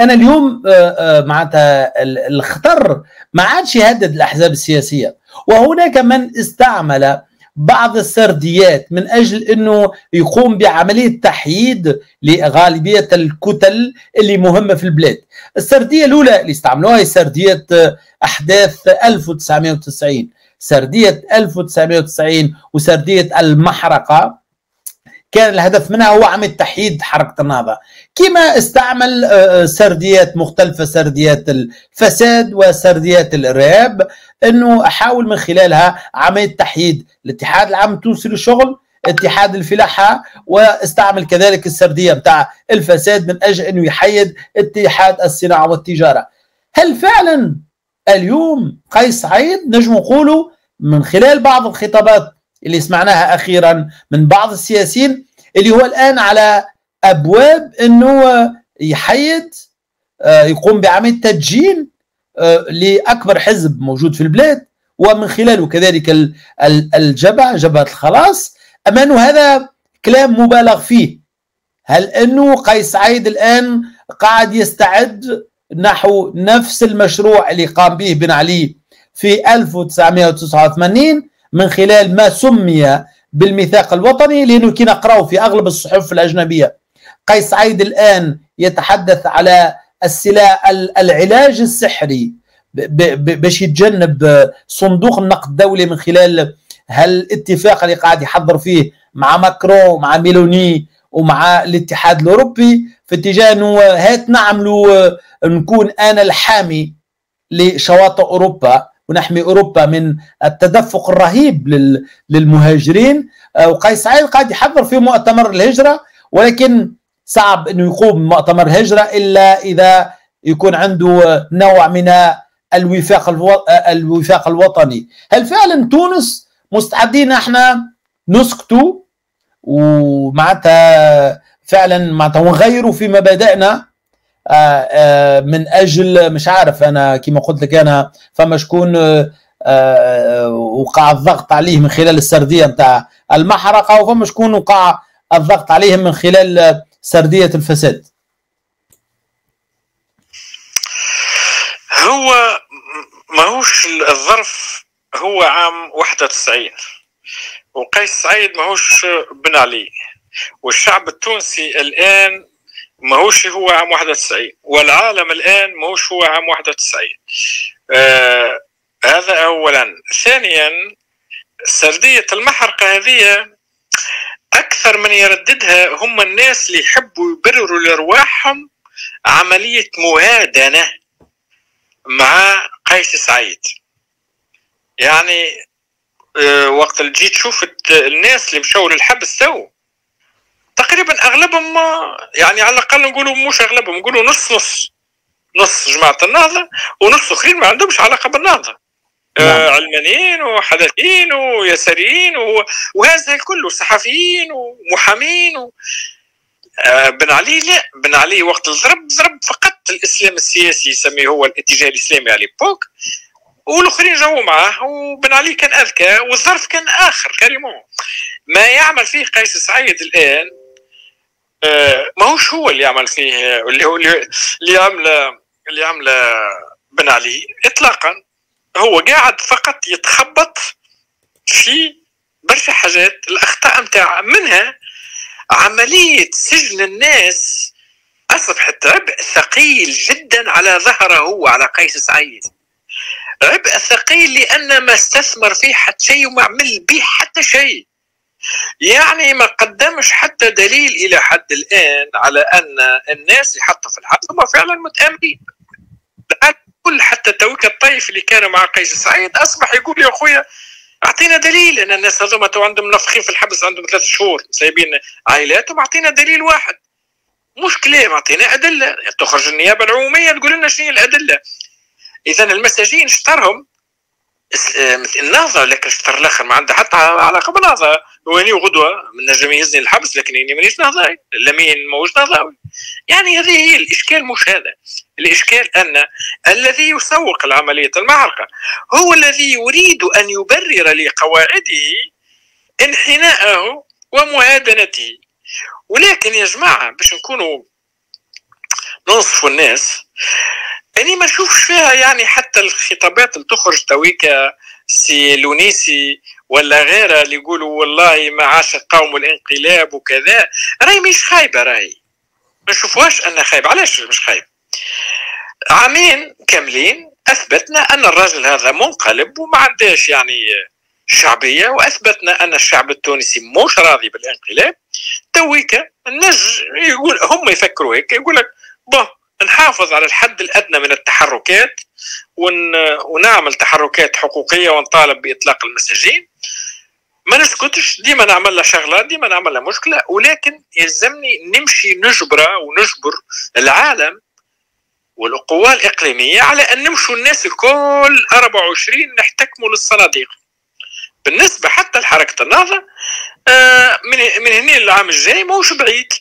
انا اليوم معناتها الخطر ما عادش يهدد الاحزاب السياسيه، وهناك من استعمل بعض السرديات من اجل انه يقوم بعمليه تحييد لغالبيه الكتل اللي مهمه في البلاد. السرديه الاولى اللي استعملوها هي سرديه احداث 1990، سرديه 1990 وسرديه المحرقه كان الهدف منها هو عملية تحييد حركة النهضة، كما استعمل سرديات مختلفة، سرديات الفساد وسرديات الإرهاب، أنه أحاول من خلالها عملية تحييد الاتحاد العام التونسي للشغل، اتحاد الفلاحة، واستعمل كذلك السردية متاع الفساد من أجل أنه يحيد اتحاد الصناعة والتجارة. هل فعلا اليوم قيس سعيد نجم نقولوا من خلال بعض الخطابات اللي سمعناها أخيرا من بعض السياسيين اللي هو الآن على أبواب أنه يحيد، يقوم بعمل تدجين لأكبر حزب موجود في البلاد ومن خلاله كذلك الجبهة، جبهة الخلاص، أما أنه هذا كلام مبالغ فيه؟ هل أنه قيس سعيد الآن قاعد يستعد نحو نفس المشروع اللي قام به بن علي في 1989 من خلال ما سمي بالميثاق الوطني؟ لأنه كي نقرأه في أغلب الصحف الأجنبية قيس سعيد الآن يتحدث على السلاح العلاج السحري باش يتجنب صندوق النقد الدولي من خلال هالاتفاق اللي قاعد يحضر فيه مع ماكرون ومع ميلوني ومع الاتحاد الأوروبي في اتجاه أنه هات نعملوا نكون أنا الحامي لشواطئ أوروبا ونحمي أوروبا من التدفق الرهيب للمهاجرين. وقيس سعيد قاعد يحضر في مؤتمر الهجرة، ولكن صعب أنه يقوم بمؤتمر الهجرة إلا إذا يكون عنده نوع من الوفاق الوطني. هل فعلا تونس مستعدين احنا نسكتوا ومعناتها فعلا معناتها ونغيروا في مبادئنا من اجل مش عارف؟ انا كما قلت لك انا فما شكون وقع الضغط عليه من خلال السرديه نتاع المحرقه، وفما شكون وقع الضغط عليهم من خلال سرديه الفساد. هو ماهوش الظرف هو عام 91 وقيس سعيد ماهوش بن علي، والشعب التونسي الان ماهوش هو عام 91 والعالم الآن ماهوش هو عام 91. هذا أولا. ثانيا، سردية المحرقة هذه أكثر من يرددها هم الناس اللي يحبوا يبرروا لأرواحهم عملية مهادنة مع قيس سعيد. يعني وقت اللي جيت شوفت الناس اللي مشاو للحبس تو تقريبا اغلبهم، يعني على الاقل نقولوا مش اغلبهم، نقولوا نص نص، نص جماعه النهضه ونص اخرين ما عندهمش علاقه بالنهضه، علمانيين وحداثيين ويساريين وهذا الكل وصحفيين ومحامين بن علي لا، بن علي وقت ضرب فقط الاسلام السياسي يسميه هو الاتجاه الاسلامي على ليبوك، والاخرين جاوا معاه، وبن علي كان اذكى والظرف كان اخر كريمون. ما يعمل فيه قيس سعيد الان ماهوش هو اللي يعمل فيه اللي عمل بن علي اطلاقا. هو قاعد فقط يتخبط في برشا حاجات، الاخطاء نتاع منها عمليه سجن الناس اصبحت عبء ثقيل جدا على ظهره هو، على قيس سعيد عبء ثقيل، لان ما استثمر فيه حتى شيء وما عمل به حتى شيء، يعني ما قدمش حتى دليل الى حد الان على ان الناس اللي حطوا في الحبس هم فعلا متآمرين. كل حتى تويك الطيف اللي كانوا مع قيس سعيد اصبح يقول يا اخويا اعطينا دليل ان الناس هذوما تو عندهم نفخين في الحبس، عندهم 3 شهور سايبين عائلاتهم، اعطينا دليل واحد. مشكله، اعطينا ادله، تخرج النيابه العموميه تقول لنا شنو هي الادله. اذا المساجين اشترهم النهضه، لكن اشتر الاخر ما عنده حتى علاقه بالنهضه. ويني وغدوه من نجم يهزني الحبس لكن اني مانيش نهضاوي، لمين ماهوش نهضاوي. يعني هذه هي الاشكال، مش هذا الاشكال، ان الذي يسوق لعمليه المعركه هو الذي يريد ان يبرر لقواعده انحناءه ومهادنته. ولكن يا جماعه باش نكونوا ننصف الناس، أنا ما نشوفش فيها يعني حتى الخطابات اللي تخرج تويكا سي لونيسي ولا غيره اللي يقولوا والله ما عاش قاوموا الانقلاب وكذا، راهي مش خايبه، راهي ما نشوفوهاش انها خايبه. علاش مش خايبه؟ عامين كاملين اثبتنا ان الراجل هذا منقلب وما عندهاش يعني شعبيه، واثبتنا ان الشعب التونسي مش راضي بالانقلاب. تويكا الناس يقول هم يفكروا هيك، يقول لك باه نحافظ على الحد الأدنى من التحركات ونعمل تحركات حقوقية ونطالب بإطلاق المساجين، ما نسكتش، ديما نعمل لها شغلة، ديما نعمل لها مشكلة، ولكن يلزمني نمشي نجبرة ونجبر العالم والقوى الإقليمية على أن نمشوا الناس الكل 24 نحتكموا للصناديق. بالنسبة حتى لحركة النهضة من هنا للعام الجاي ماهوش بعيد.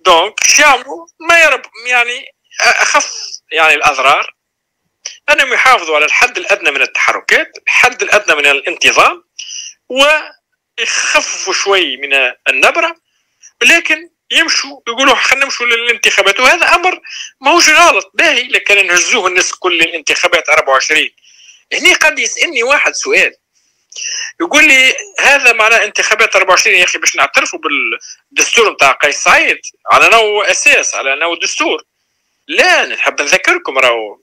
دونك شامو ما يرب يعني اخف يعني الاضرار انهم يحافظوا على الحد الادنى من التحركات، الحد الادنى من الانتظام، ويخففوا شوي من النبره، لكن يمشوا يقولوا خلينا نمشوا للانتخابات. وهذا امر ماهوش غلط باهي، لكن نهزوه الناس كل الانتخابات 24. هنا قد يسالني واحد سؤال يقول لي هذا معناه انتخابات 24 يا اخي باش نعترفوا بالدستور نتاع قيس سعيد على نو اساس على نو دستور. لا، نحب نذكركم راهو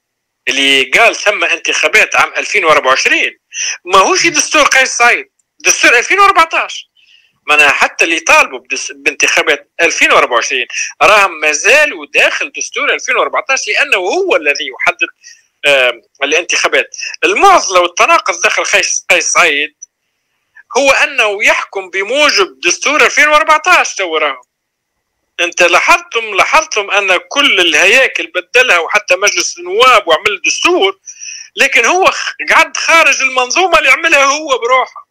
اللي قال ثم انتخابات عام 2024 ماهوش دستور قيس سعيد، دستور 2014. معناها حتى اللي طالبوا بانتخابات 2024 راهم مازالوا داخل دستور 2014، لانه هو الذي يحدد الانتخابات. المعضله والتناقض داخل قيس سعيد هو انه يحكم بموجب دستور 2014. تو راهم انت لاحظتم ان كل الهياكل بدلها وحتى مجلس النواب وعمل دستور، لكن هو قعد خارج المنظومه اللي عملها هو بروحه.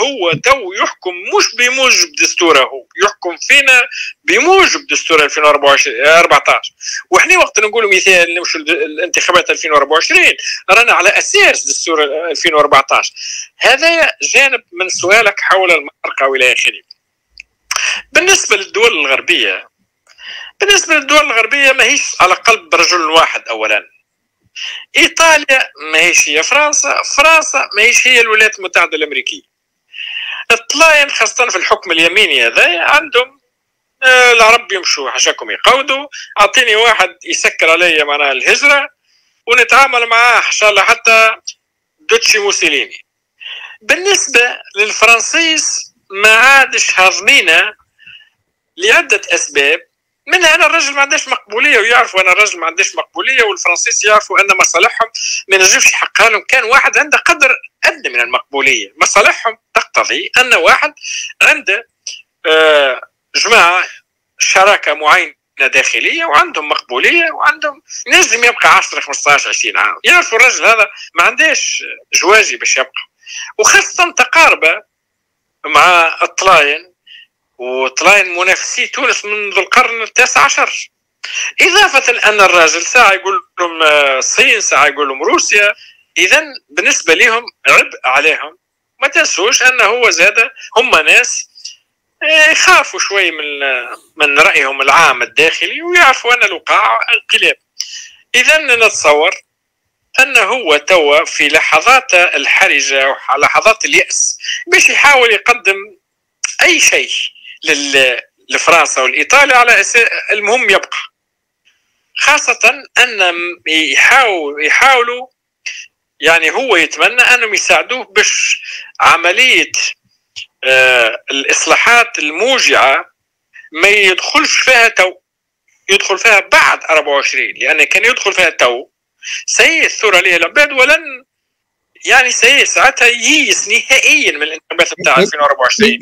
هو تو يحكم مش بموجب دستوره، هو يحكم فينا بموجب دستور 2014. وإحنا وقت نقول مثال نمشوا الانتخابات 2024 رانا على أساس دستور 2014. هذا جانب من سؤالك حول المرقة وإلى آخره. بالنسبة للدول الغربية، ماهيش على قلب رجل واحد. أولاً إيطاليا ماهيش هي فرنسا، فرنسا ماهيش هي الولايات المتحدة الأمريكية. الطلاين خاصة في الحكم اليميني هذا عندهم العرب يمشوا حشاكم يقودوا، أعطيني واحد يسكر علي معناها الهجرة ونتعامل معاه إن شاء الله حتى دوتشي موسوليني. بالنسبة للفرنسيس ما عادش هاضمينا لعدة أسباب، منها أن الرجل ما عندهاش مقبولية، ويعرفوا أن الرجل ما عندهاش مقبولية، والفرنسيس يعرفوا أن مصالحهم ما نجمش حقها لهم. كان واحد عنده قدر أدنى من المقبولية، مصالحهم تقتضي أن واحد عنده جماعة شراكة معينة داخلية وعندهم مقبولية وعندهم نجم يبقى 10 15 20 عام. يعرفوا الرجل هذا ما عندهاش جواجي باش يبقى، وخاصة تقاربة مع الطلاين، وطلاين منافسي تونس منذ القرن 19. إضافة أن الراجل ساعة يقول لهم الصين، ساعة يقول لهم روسيا، إذا بالنسبة لهم عبء عليهم. ما تنسوش أن هو زاد هم ناس يخافوا شوي من رأيهم العام الداخلي، ويعرفوا أن الوقاع انقلاب. إذا نتصور أنه هو توا في لحظات الحرجة ولحظات اليأس باش يحاول يقدم أي شيء لفرنسا والإيطاليا على أساس المهم يبقى، خاصة أن يحاولوا يعني هو يتمنى أنهم يساعدوه باش عملية الإصلاحات الموجعة ما يدخلش فيها تو، يدخل فيها بعد 24، لأن كان يدخل فيها تو سيأثر عليه العباد، ولن يعني ساعتها ييس نهائيا من الانتخابات بتاع 2024.